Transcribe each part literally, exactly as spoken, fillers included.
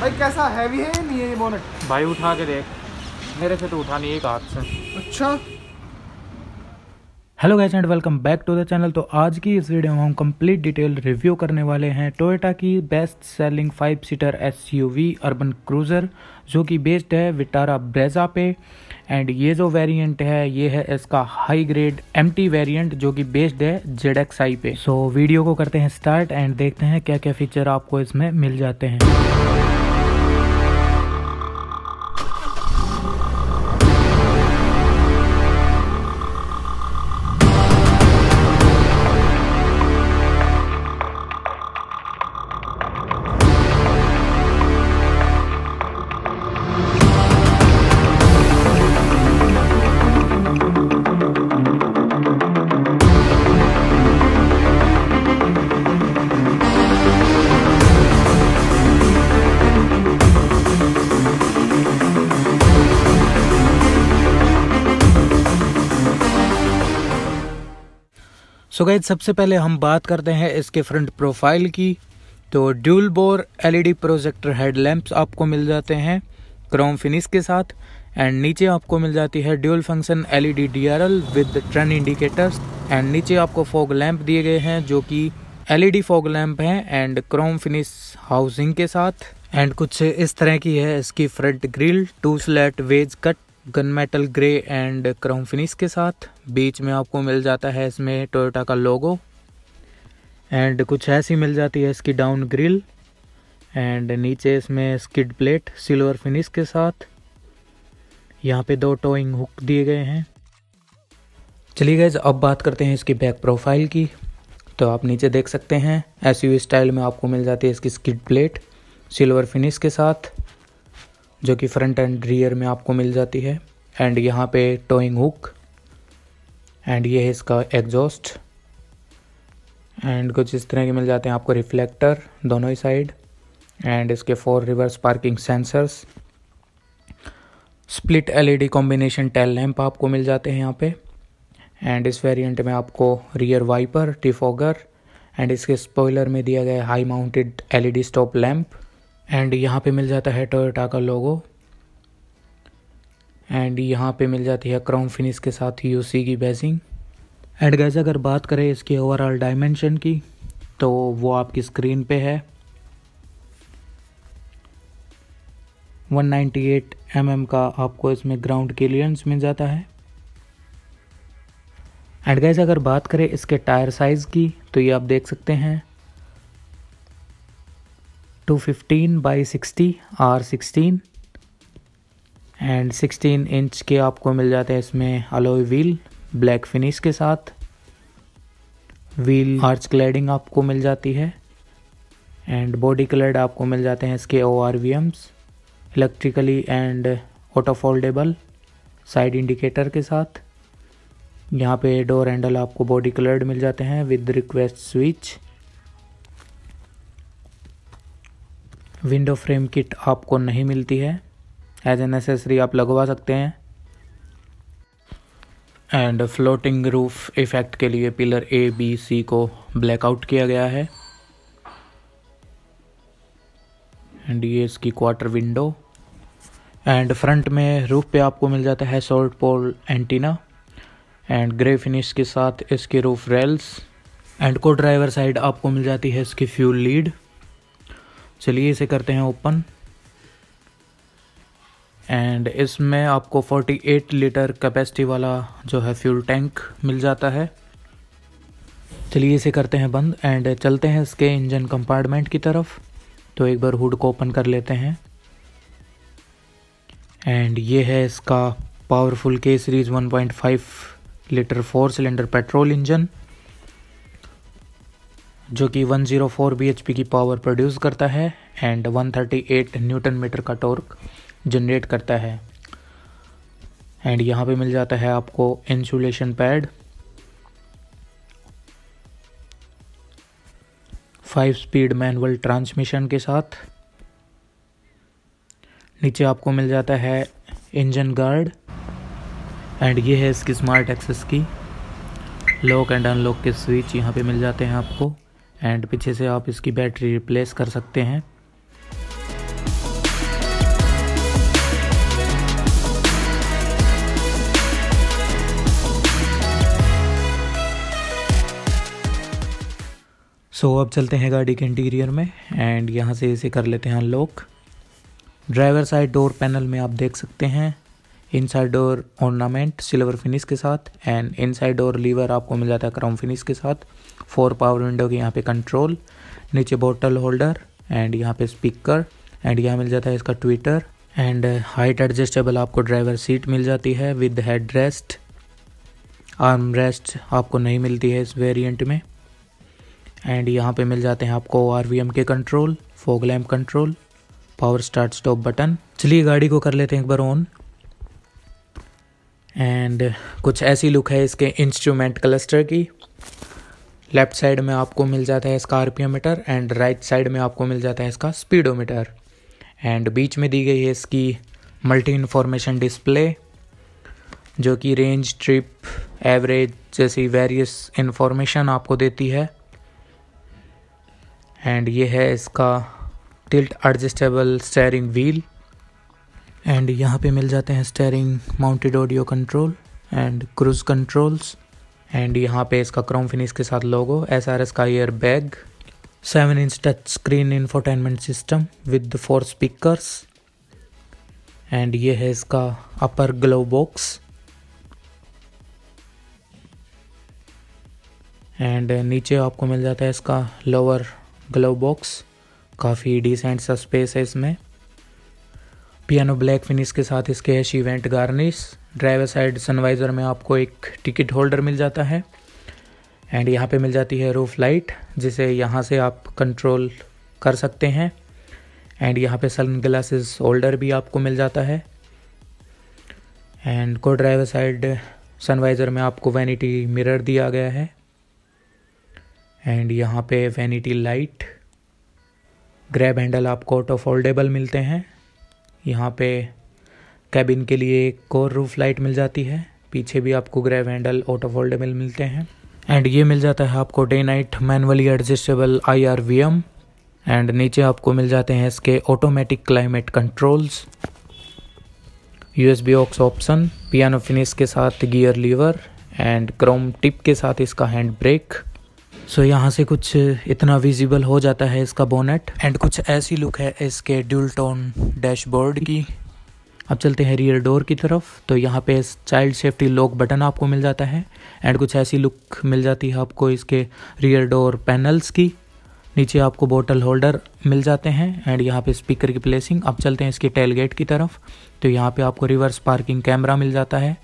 भाई कैसा हैवी है नहीं है ये बोनट? भाई उठा के देख, मेरे से तो उठा नहीं एक हाथ से। अच्छा hello guys and welcome back to the channel. तो आज की इस वीडियो में हम कंप्लीट डिटेल रिव्यू करने वाले हैं टोयोटा की best selling five seater SUV urban cruiser, जो कि बेस्ड है विटारा ब्रेज़ा पे। एंड ये जो वेरिएंट है ये है इसका हाई ग्रेड एमटी वेरिएंट, जो कि बेस्ड है जेड एक्स आई पे। सो so, वीडियो को करते हैं स्टार्ट एंड देखते हैं क्या क्या फीचर आपको इसमें मिल जाते हैं। तो गाइस सबसे पहले हम बात करते हैं इसके फ्रंट प्रोफाइल की। तो dual bore LED projector headlamps आपको मिल जाते हैं क्रोम फिनिश के साथ। एंड नीचे आपको मिल जाती है dual function LED DRL with turn indicators. And नीचे आपको फॉग लैंप दिए गए हैं जो कि एलईडी फॉग लैंप हैं एंड क्रोम फिनिश हाउसिंग के साथ। एंड कुछ इस तरह की है इसकी front grille, two slat wedge cut gun metal grey and chrome finish के साथ। बीच में आपको मिल जाता है इसमें टोयोटा का लोगो। एंड कुछ ऐसी मिल जाती है इसकी डाउन ग्रिल। एंड नीचे इसमें स्किड प्लेट सिल्वर फिनिश के साथ। यहाँ पे दो टोइंग हुक दिए गए हैं। चलिए गाइस अब बात करते हैं इसकी बैक प्रोफाइल की। तो आप नीचे देख सकते हैं एसयूवी स्टाइल में आपको मिल जाती है इसकी स्किड प्लेट सिल्वर फिनिश के साथ, जो कि फ्रंट एंड रियर में आपको मिल जाती है। एंड यहाँ पे टोइंग हुक। एंड ये है इसका एग्जॉस्ट। एंड कुछ इस तरह के मिल जाते हैं आपको रिफ्लेक्टर दोनों ही साइड। एंड इसके four reverse parking sensors, split LED combination tail lamp आपको मिल जाते हैं यहाँ पे। एंड इस वेरिएंट में आपको रियर वाइपर, डिफॉगर एंड इसके स्पॉइलर में दिया गया high mounted LED stop lamp. And यहाँ पे मिल जाता है टोयोटा का लोगो। एंड यहाँ पे मिल जाती है क्रोम फिनिश के साथ यूसी की बेजिंग। एंड गाइस अगर बात करें इसकी ओवरऑल डायमेंशन की तो वो आपकी स्क्रीन पे है। एक सौ अट्ठानवे एम एम का आपको इसमें ग्राउंड क्लियरेंस मिल जाता है। एंड गाइस अगर बात करें इसके टायर साइज़ की तो ये आप देख सकते हैं two fifteen by sixty R sixteen. And sixteen inch के आपको मिल जाते हैं इसमें अलॉय व्हील ब्लैक फिनिश के साथ। व्हील आर्च क्लैडिंग आपको मिल जाती है। एंड बॉडी कलर्ड आपको मिल जाते हैं इसके O R V Ms electrically and auto foldable side indicator के साथ। यहाँ पे डोर हैंडल आपको बॉडी कलर्ड मिल जाते हैं with request switch. Window frame kit आपको नहीं मिलती है, एज एन एसेसरी आप लगवा सकते हैं। एंड फ्लोटिंग रूफ इफेक्ट के लिए पिलर ए बी सी को ब्लैकआउट किया गया है। एंड ये इसकी क्वार्टर विंडो। एंड फ्रंट में रूफ पे आपको मिल जाता है short pole antenna and grey finish के साथ इसके रूफ रेल्स। एंड को ड्राइवर साइड आपको मिल जाती है इसकी फ्यूल लीड। चलिए इसे करते हैं ओपन। एंड इसमें आपको अड़तालीस लीटर कैपेसिटी वाला जो है फ्यूल टैंक मिल जाता है। चलिए इसे करते हैं बंद एंड चलते हैं इसके इंजन कंपार्टमेंट की तरफ। तो एक बार हुड को ओपन कर लेते हैं। एंड ये है इसका powerful K series one point five litre four cylinder petrol engine, जो कि एक सौ चार बी एच पी की पावर प्रोड्यूस करता है एंड एक सौ अड़तीस न्यूटन मीटर का टॉर्क जनरेट करता है। एंड यहाँ पे मिल जाता है आपको insulation pad, five speed manual transmission के साथ। नीचे आपको मिल जाता है इंजन गार्ड। एंड ये है इसकी smart access key, lock and unlock के स्विच यहाँ पे मिल जाते हैं आपको। एंड पीछे से आप इसकी बैटरी रिप्लेस कर सकते हैं। सो अब चलते हैं गाड़ी के इंटीरियर में एंड यहाँ से इसे कर लेते हैं unlock. Driver side door panel में आप देख सकते हैं inside door ornament silver finish के साथ एंड इनसाइड डोर लीवर आपको मिल जाता है क्रोम फिनिश के साथ। फोर पावर विंडो के यहाँ पे कंट्रोल, नीचे बॉटल होल्डर एंड यहाँ पे स्पीकर एंड यहाँ मिल जाता है इसका ट्विटर एंड हाइट एडजस्टेबल आपको ड्राइवर सीट मिल जाती है with head rest. Arm rest आपको नहीं मिलती है इस वेरिएंट में एंड यहाँ पे मिल जाते हैं आपको आरवीएम के control, fog lamp control, power start stop button. चलिए गाड़ी को कर लेते हैं एक बार ऑन एंड कुछ ऐसी लुक है इसके इंस्ट्रूमेंट क्लस्टर की। लेफ्ट साइड में आपको मिल जाता है इसका RPM meter and right side में आपको मिल जाता है इसका स्पीडोमीटर एंड बीच में दी गई है इसकी मल्टी इन्फॉर्मेशन डिस्प्ले जो कि रेंज, ट्रिप, एवरेज जैसी वेरियस इन्फॉर्मेशन आपको देती है एंड ये है इसका tilt adjustable steering wheel and यहाँ पे मिल जाते हैं steering mounted audio control and cruise controls and यहाँ पे इसका क्रोम फिनिश के साथ लोगो, एसआरएस का air bag, seven inch touch screen infotainment system with four speakers and ये है इसका अपर ग्लोव बॉक्स एंड नीचे आपको मिल जाता है इसका लोअर ग्लोव बॉक्स। काफ़ी डिसेंट सा स्पेस है इसमें। पियानो ब्लैक फिनिश के साथ इसके है event garnish. Driver side sun visor में आपको एक टिकट होल्डर मिल जाता है एंड यहाँ पे मिल जाती है रूफ लाइट जिसे यहाँ से आप कंट्रोल कर सकते हैं एंड यहाँ पे सन ग्लासेस होल्डर भी आपको मिल जाता है एंड को ड्राइवर साइड सनवाइजर में आपको वैनिटी मिरर दिया गया है एंड यहाँ पे वैनिटी लाइट। ग्रैब हैंडल आपको ऑटो फोल्डेबल मिलते हैं। यहाँ पे कैबिन के लिए एक और रूफ लाइट मिल जाती है। पीछे भी आपको ग्रैब हैंडल ऑटो फोल्डेबल मिलते हैं एंड ये मिल जाता है आपको day night manually adjustable I R V M and नीचे आपको मिल जाते हैं इसके automatic climate controls, USB aux option, piano finish के साथ gear lever and chrome tip के साथ इसका हैंड ब्रेक। सो so, यहाँ से कुछ इतना विजिबल हो जाता है इसका बोनेट एंड कुछ ऐसी लुक है इसके ड्यूल टोन डैशबोर्ड की। अब चलते हैं रियर डोर की तरफ तो यहाँ पे चाइल्ड सेफ्टी लॉक बटन आपको मिल जाता है एंड कुछ ऐसी लुक मिल जाती है आपको इसके रियर डोर पैनल्स की। नीचे आपको बोतल होल्डर मिल जाते हैं एंड यहाँ पे स्पीकर की प्लेसिंग। अब चलते हैं इसके टेलगेट की तरफ तो यहाँ पर आपको रिवर्स पार्किंग कैमरा मिल जाता है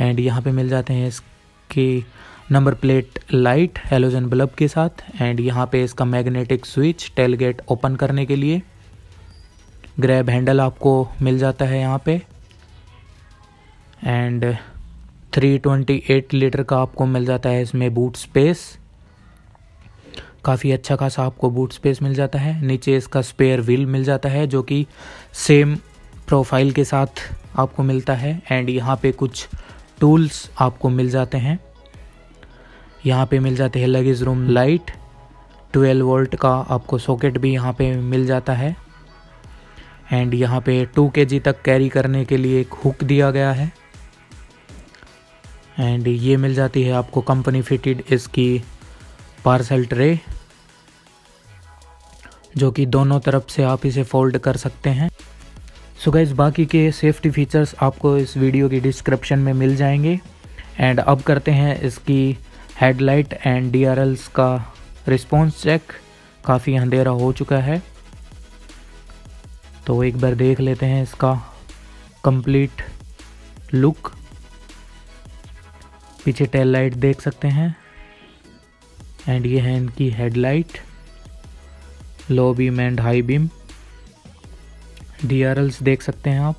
एंड यहाँ पर मिल जाते हैं इसकी number plate light halogen bulb के साथ एंड यहाँ पे इसका मैग्नेटिक स्विच टेलगेट ओपन करने के लिए। ग्रैब हैंडल आपको मिल जाता है यहाँ पे एंड तीन सौ अट्ठाईस लीटर का आपको मिल जाता है इसमें बूट स्पेस। काफ़ी अच्छा खासा आपको बूट स्पेस मिल जाता है। नीचे इसका स्पेयर व्हील मिल जाता है जो कि सेम प्रोफाइल के साथ आपको मिलता है एंड यहाँ पे कुछ टूल्स आपको मिल जाते हैं। यहाँ पे मिल जाते हैं लगेज रूम लाइट, बारह वोल्ट का आपको सॉकेट भी यहाँ पे मिल जाता है एंड यहाँ पे दो केजी तक कैरी करने के लिए एक हुक दिया गया है एंड ये मिल जाती है आपको कंपनी फिटेड इसकी पार्सल ट्रे जो कि दोनों तरफ से आप इसे फोल्ड कर सकते हैं। सो गाइस बाकी के सेफ्टी फीचर्स आपको इस वीडियो की डिस्क्रिप्शन में मिल जाएंगे एंड अब करते हैं इसकी headlight and D R Ls का रिस्पॉन्स चेक। काफ़ी अंधेरा हो चुका है तो एक बार देख लेते हैं इसका कंप्लीट लुक। पीछे टेल लाइट देख सकते हैं एंड ये है इनकी headlight, low beam and high beam. D R Ls देख सकते हैं आप,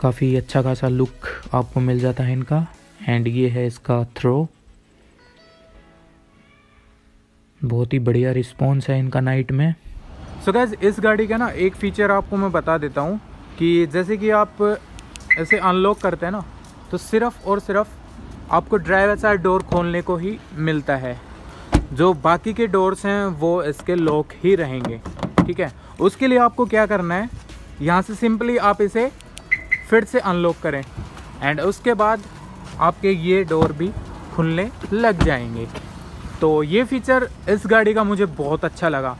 काफ़ी अच्छा खासा लुक आपको मिल जाता है इनका एंड ये है इसका थ्रो। बहुत ही बढ़िया रिस्पॉन्स है इनका नाइट में। सो गाइस इस गाड़ी का ना एक फ़ीचर आपको मैं बता देता हूँ कि जैसे कि आप ऐसे अनलॉक करते हैं ना तो सिर्फ और सिर्फ आपको ड्राइवर साइड डोर खोलने को ही मिलता है। जो बाकी के डोर्स हैं वो इसके लॉक ही रहेंगे, ठीक है। उसके लिए आपको क्या करना है, यहाँ से सिंपली आप इसे फिर से अनलॉक करें एंड उसके बाद आपके ये डोर भी खुलने लग जाएंगे। तो ये फीचर इस गाड़ी का मुझे बहुत अच्छा लगा।